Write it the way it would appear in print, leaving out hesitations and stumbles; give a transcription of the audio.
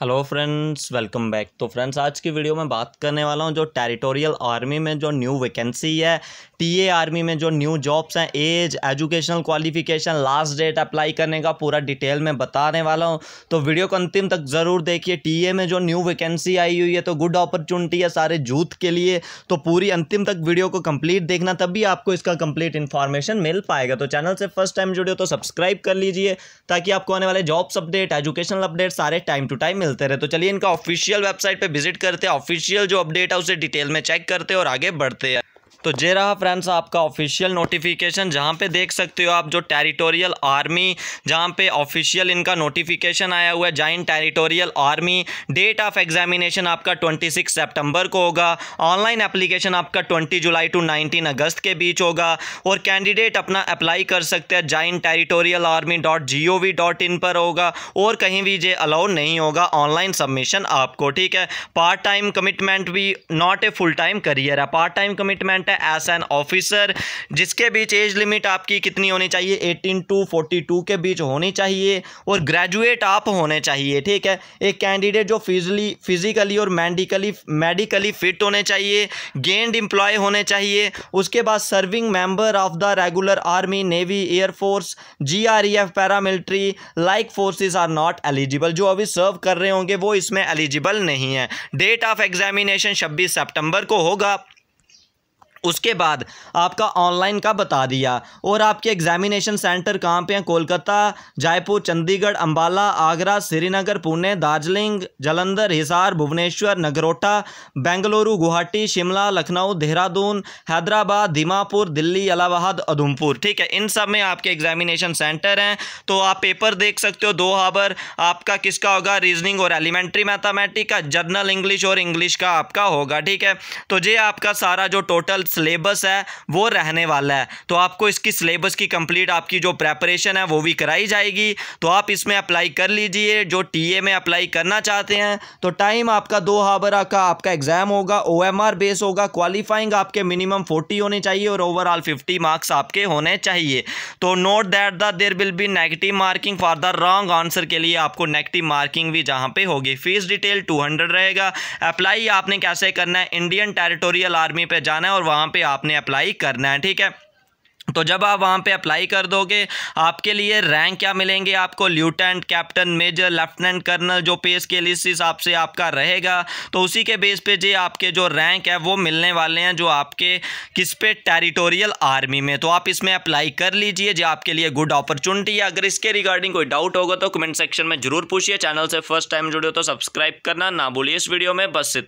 Hello friends, welcome back. तो friends, आज की वीडियो में बात करने वाला हूं जो टेरिटोरियल आर्मी में जो न्यू वैकेंसी है, टीए आर्मी में जो न्यू जॉब्स हैं, age, educational qualification, last date apply करने का पूरा डिटेल में बताने वाला हूं। तो वीडियो को अंतिम तक ज़रूर देखिए। टीए में जो न्यू वैकेंसी आई हुई है तो गुड अपॉर्चुनिटी है सारे यूथ के लिए, तो पूरी अंतिम तक वीडियो को कंप्लीट देखना, तभी आपको इसका कंप्लीट इन्फॉर्मेशन मिल पाएगा। तो चैनल से फर्स्ट टाइम जुड़े हो तो सब्सक्राइब कर लीजिए, ताकि आपको आने वाले जॉब्स अपडेट, एजुकेशनल अपडेट सारे टाइम टू टाइम मिलते रहे। तो चलिए इनका ऑफिशियल वेबसाइट पे विजिट करते हैं, ऑफिशियल जो अपडेट है उसे डिटेल में चेक करते हैं और आगे बढ़ते हैं। तो ये रहा फ्रेंड्स आपका ऑफिशियल नोटिफिकेशन, जहाँ पे देख सकते हो आप जो टेरिटोरियल आर्मी, जहाँ पे ऑफिशियल इनका नोटिफिकेशन आया हुआ है, join territorial army. Date of examination आपका 26 सितंबर को होगा। ऑनलाइन एप्लीकेशन आपका 20 जुलाई टू 19 अगस्त के बीच होगा और कैंडिडेट अपना अप्लाई कर सकते हैं ज्वाइन टेरिटोरियल आर्मी .gov.in पर होगा और कहीं भी ये अलाउ नहीं होगा ऑनलाइन सबमिशन आपको, ठीक है। पार्ट टाइम कमिटमेंट भी, not a full time career है, part time commitment as an officer, जिसके बीच एज लिमिट आपकी कितनी होनी चाहिए, 18 टू 42 के बीच होनी चाहिए और ग्रेजुएट आप होने चाहिए, ठीक है। एक कैंडिडेट जो फिजिकली और मेडिकली फिट होने चाहिए, गेंड एम्प्लॉय होने चाहिए। उसके बाद serving member of the regular army, navy, air force, GREF, paramilitary like forces are not eligible. जो अभी सर्व कर रहे होंगे वो इसमें एलिजिबल नहीं है। डेट ऑफ एग्जामिनेशन 26 सितंबर को होगा। उसके बाद आपका ऑनलाइन का बता दिया और आपके एग्जामिनेशन सेंटर कहाँ पे हैं, कोलकाता, जयपुर, चंडीगढ़, अंबाला, आगरा, श्रीनगर, पुणे, दार्जिलिंग, जालंधर, हिसार, भुवनेश्वर, नगरोटा, बेंगलुरु, गुवाहाटी, शिमला, लखनऊ, देहरादून, हैदराबाद, दीमापुर, दिल्ली, इलाहाबाद, उधमपुर, ठीक है। इन सब में आपके एग्जामिनेशन सेंटर हैं। तो आप पेपर देख सकते हो, 2 हावर आपका किसका होगा, रीजनिंग और एलिमेंट्री मैथमेटिक्स का, जनरल इंग्लिश और इंग्लिश का आपका होगा, ठीक है। तो ये आपका सारा जो टोटल सिलेबस है वो रहने वाला है। तो आपको इसकी सिलेबस की कंप्लीट आपकी जो प्रेपरेशन है वो भी कराई जाएगी। तो आप इसमें अप्लाई कर लीजिए जो टीए में अप्लाई करना चाहते हैं। तो टाइम आपका 2 हावर का आपका एग्जाम होगा, OMR बेस होगा। क्वालिफाइंग आपके मिनिमम 40 होने चाहिए और ओवरऑल 50 मार्क्स आपके होने चाहिए। तो note that the there will be negative marking for the wrong answer के लिए आपको नेगेटिव मार्किंग भी जहाँ पे होगी। फीस डिटेल 200 रहेगा। अप्लाई आपने कैसे करना है, इंडियन टेरिटोरियल आर्मी पर जाना है और वहाँ पे आपने अप्लाई करना है, ठीक है। तो जब आप वहाँ पे अप्लाई कर दोगे, आपके लिए रैंक क्या मिलेंगे आपको, lieutenant, captain, major, lieutenant colonel, जो पे स्केल इस हिसाब से आपका रहेगा, तो उसी के बेस पे जे आपके जो रैंक है वो मिलने वाले हैं, जो आपके किस पे, टेरिटोरियल आर्मी में। तो आप इसमें अप्लाई कर लीजिए, जो आपके लिए गुड अपॉर्चुनिटी है। अगर इसके रिगार्डिंग कोई डाउट होगा तो कमेंट सेक्शन में जरूर पूछिए। चैनल से फर्स्ट टाइम जुड़े हो तो सब्सक्राइब करना ना भूलिए। इस वीडियो में बस